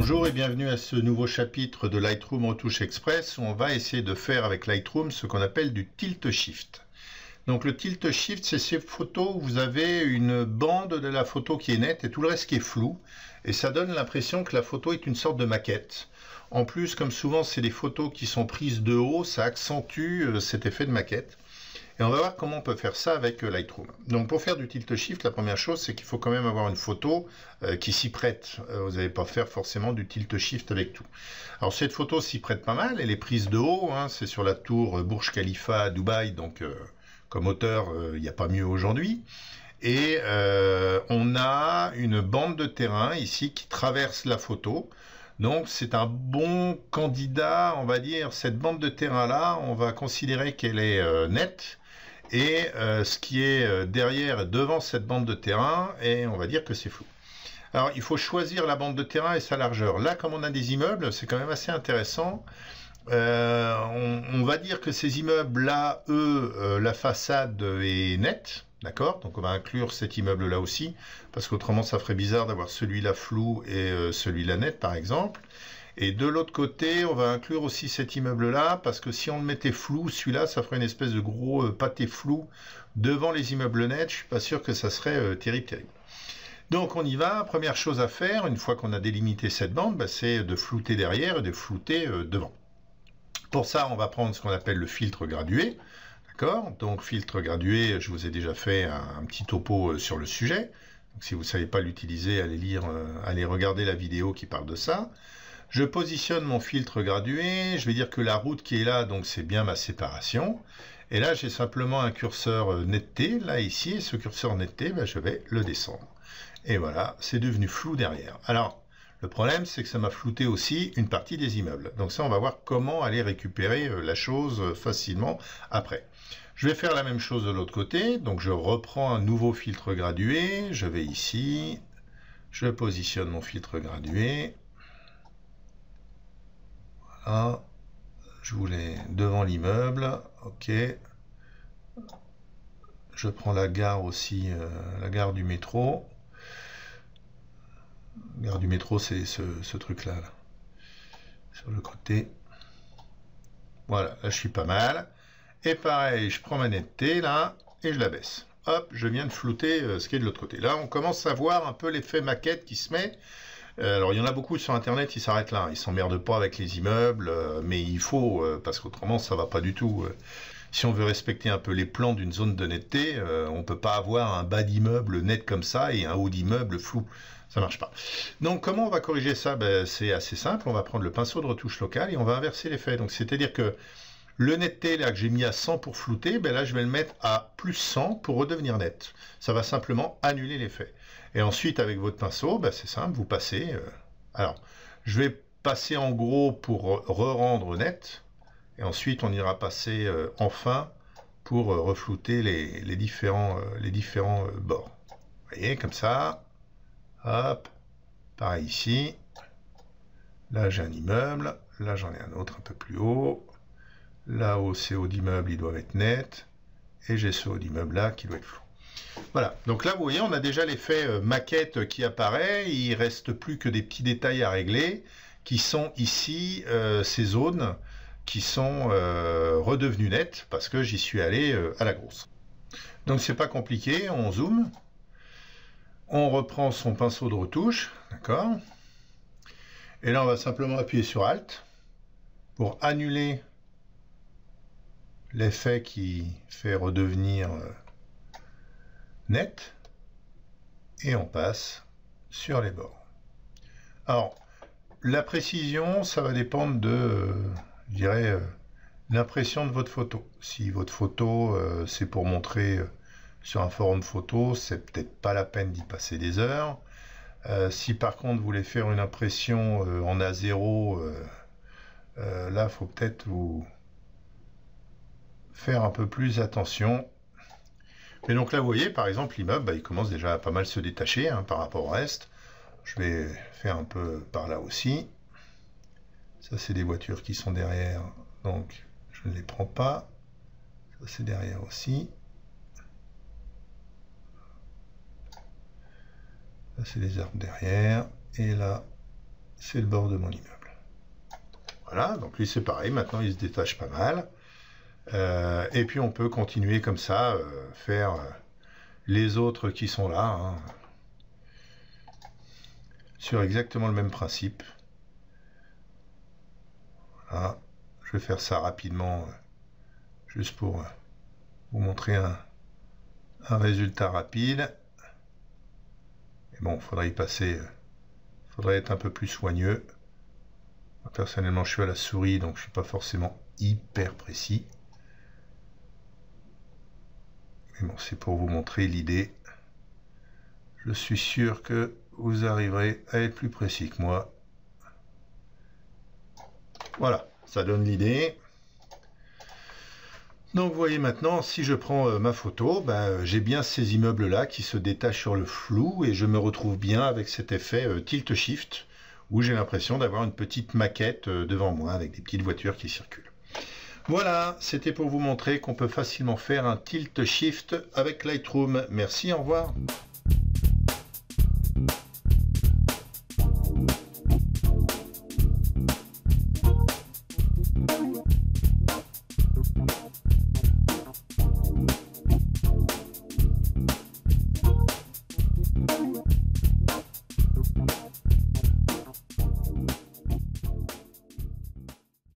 Bonjour et bienvenue à ce nouveau chapitre de Lightroom Retouche Express où on va essayer de faire avec Lightroom ce qu'on appelle du Tilt Shift. Donc le Tilt Shift, c'est ces photos où vous avez une bande de la photo qui est nette et tout le reste qui est flou. Et ça donne l'impression que la photo est une sorte de maquette. En plus, comme souvent, c'est des photos qui sont prises de haut, ça accentue cet effet de maquette. Et on va voir comment on peut faire ça avec Lightroom. Donc pour faire du Tilt Shift, la première chose, c'est qu'il faut quand même avoir une photo qui s'y prête. Vous n'allez pas faire forcément du Tilt Shift avec tout. Alors cette photo s'y prête pas mal, elle est prise de haut, hein, c'est sur la tour Burj Khalifa à Dubaï, donc... Comme auteur, il n'y a pas mieux aujourd'hui. Et on a une bande de terrain ici qui traverse la photo. Donc c'est un bon candidat, on va dire, cette bande de terrain-là, on va considérer qu'elle est nette. Et ce qui est derrière, devant cette bande de terrain, et on va dire que c'est flou. Alors il faut choisir la bande de terrain et sa largeur. Là, comme on a des immeubles, c'est quand même assez intéressant. On va dire que ces immeubles-là, eux, la façade est nette, d'accord? Donc on va inclure cet immeuble-là aussi, parce qu'autrement ça ferait bizarre d'avoir celui-là flou et celui-là net, par exemple. Et de l'autre côté, on va inclure aussi cet immeuble-là, parce que si on le mettait flou, celui-là, ça ferait une espèce de gros pâté flou devant les immeubles nets. Je suis pas sûr que ça serait terrible. Donc on y va, première chose à faire, une fois qu'on a délimité cette bande, bah, c'est de flouter derrière et de flouter devant. Pour ça, on va prendre ce qu'on appelle le filtre gradué, d'accord? Donc, filtre gradué, je vous ai déjà fait un petit topo sur le sujet. Donc, si vous ne savez pas l'utiliser, allez lire, allez regarder la vidéo qui parle de ça. Je positionne mon filtre gradué, je vais dire que la route qui est là, donc c'est bien ma séparation. Et là, j'ai simplement un curseur netteté, là, ici, et ce curseur netteté, ben, je vais le descendre. Et voilà, c'est devenu flou derrière. Alors, le problème, c'est que ça m'a flouté aussi une partie des immeubles. Donc ça, on va voir comment aller récupérer la chose facilement après. Je vais faire la même chose de l'autre côté. Donc je reprends un nouveau filtre gradué. Je vais ici. Je positionne mon filtre gradué. Voilà. Je voulais devant l'immeuble. OK. Je prends la gare aussi, la gare du métro. Gare du métro, c'est ce truc-là, là. Sur le côté. Voilà, là je suis pas mal. Et pareil, je prends ma netteté, là, et je la baisse. Hop, je viens de flouter ce qui est de l'autre côté. Là, on commence à voir un peu l'effet maquette qui se met. Alors, il y en a beaucoup sur Internet, ils s'arrêtent là. Ils s'emmerdent pas avec les immeubles, mais il faut, parce qu'autrement, ça va pas du tout. Si on veut respecter un peu les plans d'une zone de netteté, on ne peut pas avoir un bas d'immeuble net comme ça et un haut d'immeuble flou. Ça marche pas. Donc comment on va corriger ça? Ben, c'est assez simple, on va prendre le pinceau de retouche locale et on va inverser l'effet. Donc c'est-à-dire que le netteté là que j'ai mis à 100 pour flouter, ben là je vais le mettre à plus 100 pour redevenir net. Ça va simplement annuler l'effet. Et ensuite avec votre pinceau, ben, c'est simple, vous passez. Alors je vais passer en gros pour re-rendre net et ensuite on ira passer enfin pour reflouter les différents bords. Vous voyez, comme ça. Hop, pareil ici, là j'ai un immeuble, là j'en ai un autre un peu plus haut, là-haut c'est haut d'immeuble, ils doivent être nets, et j'ai ce haut d'immeuble là qui doit être flou. Voilà, donc là vous voyez on a déjà l'effet maquette qui apparaît, il ne reste plus que des petits détails à régler, qui sont ici ces zones qui sont redevenues nettes, parce que j'y suis allé à la grosse. Donc c'est pas compliqué, on zoome. On reprend son pinceau de retouche, d'accord? Et là, on va simplement appuyer sur Alt pour annuler l'effet qui fait redevenir net. Et on passe sur les bords. Alors, la précision, ça va dépendre de, je dirais, l'impression de votre photo. Si votre photo, c'est pour montrer... sur un forum photo, c'est peut-être pas la peine d'y passer des heures. Si par contre vous voulez faire une impression en A0, là faut peut-être vous faire un peu plus attention. Mais donc là vous voyez par exemple l'immeuble, bah, il commence déjà à pas mal se détacher hein, par rapport au reste. Je vais faire un peu par là aussi. Ça c'est des voitures qui sont derrière, donc je ne les prends pas. Ça c'est derrière aussi. C'est les arbres derrière, et là c'est le bord de mon immeuble. Voilà, donc lui c'est pareil, maintenant il se détache pas mal. Et puis on peut continuer comme ça, faire les autres qui sont là, hein, sur exactement le même principe. Voilà, je vais faire ça rapidement, juste pour vous montrer un résultat rapide. Et bon, il faudrait y passer, il faudrait être un peu plus soigneux. Personnellement, je suis à la souris, donc je suis pas forcément hyper précis. Mais bon, c'est pour vous montrer l'idée. Je suis sûr que vous arriverez à être plus précis que moi. Voilà, ça donne l'idée. Donc vous voyez maintenant, si je prends ma photo, j'ai bien ces immeubles-là qui se détachent sur le flou et je me retrouve bien avec cet effet Tilt Shift, où j'ai l'impression d'avoir une petite maquette devant moi avec des petites voitures qui circulent. Voilà, c'était pour vous montrer qu'on peut facilement faire un tilt-shift avec Lightroom. Merci, au revoir.